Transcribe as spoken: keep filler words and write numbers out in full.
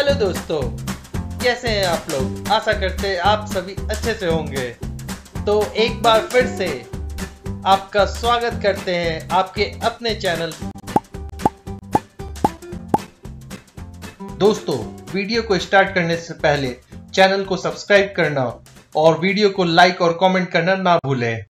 Hello दोस्तों, कैसे हैं आप लोग। आशा करते हैं आप सभी अच्छे से होंगे। तो एक बार फिर से आपका स्वागत करते हैं आपके अपने चैनल। दोस्तों, वीडियो को स्टार्ट करने से पहले चैनल को सब्सक्राइब करना और वीडियो को लाइक और कमेंट करना ना भूलें।